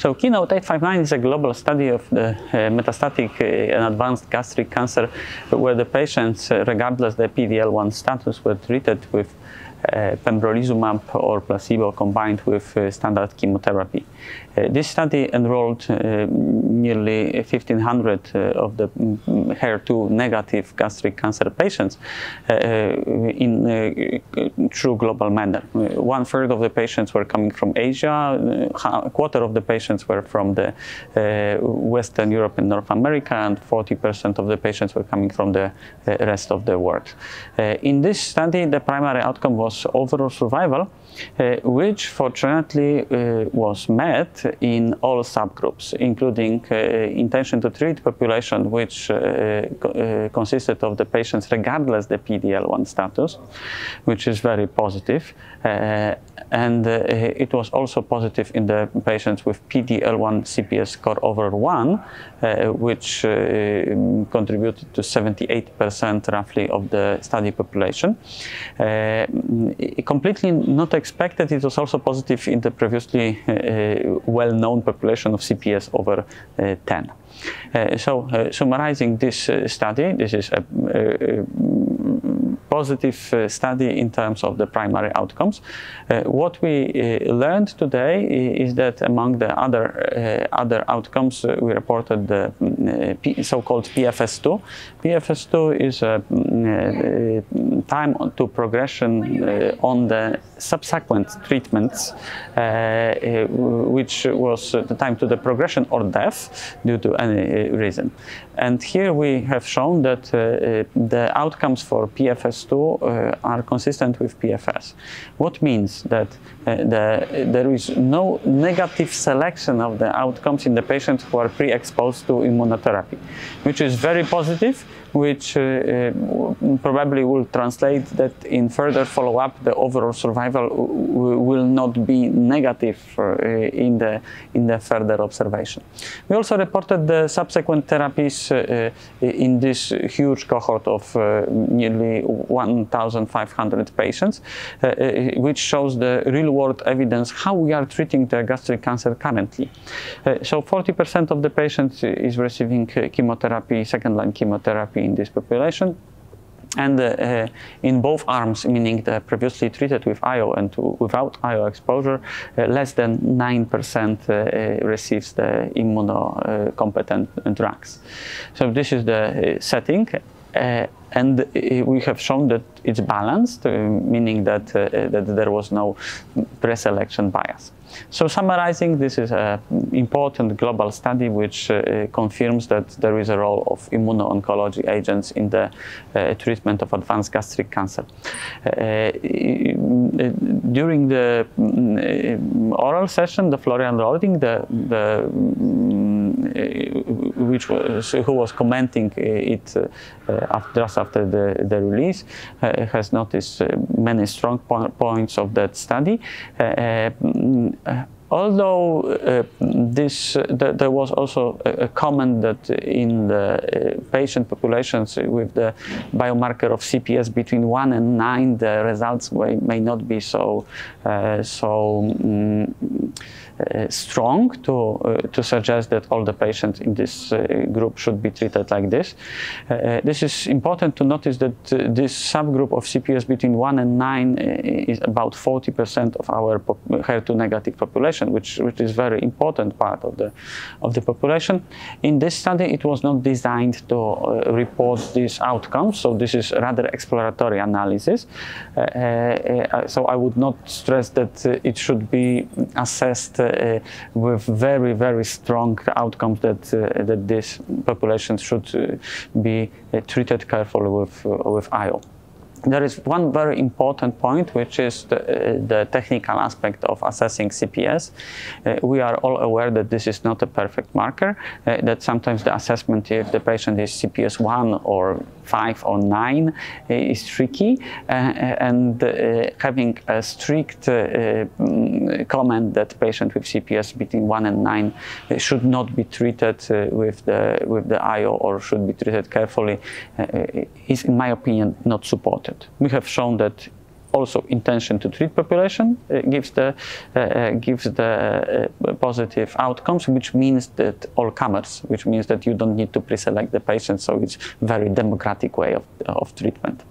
So KEYNOTE-859 is a global study of the metastatic and advanced gastric cancer, where the patients, regardless of the PD-L1 status, were treated with pembrolizumab or placebo combined with standard chemotherapy. This study enrolled nearly 1,500 of the HER2 negative gastric cancer patients in a true global manner. 1/3 of the patients were coming from Asia, 1/4 of the patients were from the Western Europe and North America, and 40% of the patients were coming from the rest of the world. In this study, the primary outcome was overall survival, which fortunately was met in all subgroups, including intention to treat population, which consisted of the patients regardless the PD-L1 status, which is very positive, and it was also positive in the patients with PD-L1 CPS score over 1, which contributed to 78% roughly of the study population. Completely not expected, it was also positive in the previously well-known population of CPS over 10. So summarizing this study, this is a positive study in terms of the primary outcomes. What we learned today is that among the other outcomes, we reported the so-called PFS2. PFS2 is a time to progression on the subsequent treatments, which was the time to the progression or death due to any reason. And here we have shown that the outcomes for PFS2 are consistent with PFS. What means that there is no negative selection of the outcomes in the patients who are pre-exposed to immunotherapy, which is very positive, which probably will translate that in further follow-up the overall survival will not be negative in the further observation. We also reported the subsequent therapies in this huge cohort of nearly 1,500 patients, which shows the real-world evidence how we are treating the gastric cancer currently. So 40% of the patients is receiving chemotherapy, second-line chemotherapy, in this population, and in both arms, meaning the previously treated with IO and without IO exposure, less than 9% receives the immunocompetent drugs. So this is the setting. And we have shown that it's balanced, meaning that, there was no preselection bias. So summarizing, this is an important global study which confirms that there is a role of immuno-oncology agents in the treatment of advanced gastric cancer. During the oral session, the Florian Rolding, who was commenting it just after the release, has noticed many strong points of that study. Although there was also a comment that in the patient populations with the biomarker of CPS between 1 and 9, the results may not be so strong to suggest that all the patients in this group should be treated like this. This is important to notice that this subgroup of CPS between 1 and 9 is about 40% of our HER2 negative population, which is very important part of the population. In this study, it was not designed to report these outcomes, so this is rather exploratory analysis. So I would not stress that it should be assessed with very, very strong outcomes that this population should be treated carefully with IO. There is one very important point, which is the technical aspect of assessing CPS. We are all aware that this is not a perfect marker, that sometimes the assessment if the patient is CPS 1 or 5 or 9 is tricky, and having a strict comment that patient with CPS between 1 and 9 should not be treated with the IO or should be treated carefully is, in my opinion, not supported. We have shown that also intention to treat population gives the positive outcomes, which means that all comers, which means that you don't need to pre-select the patient, so it's very democratic way of treatment.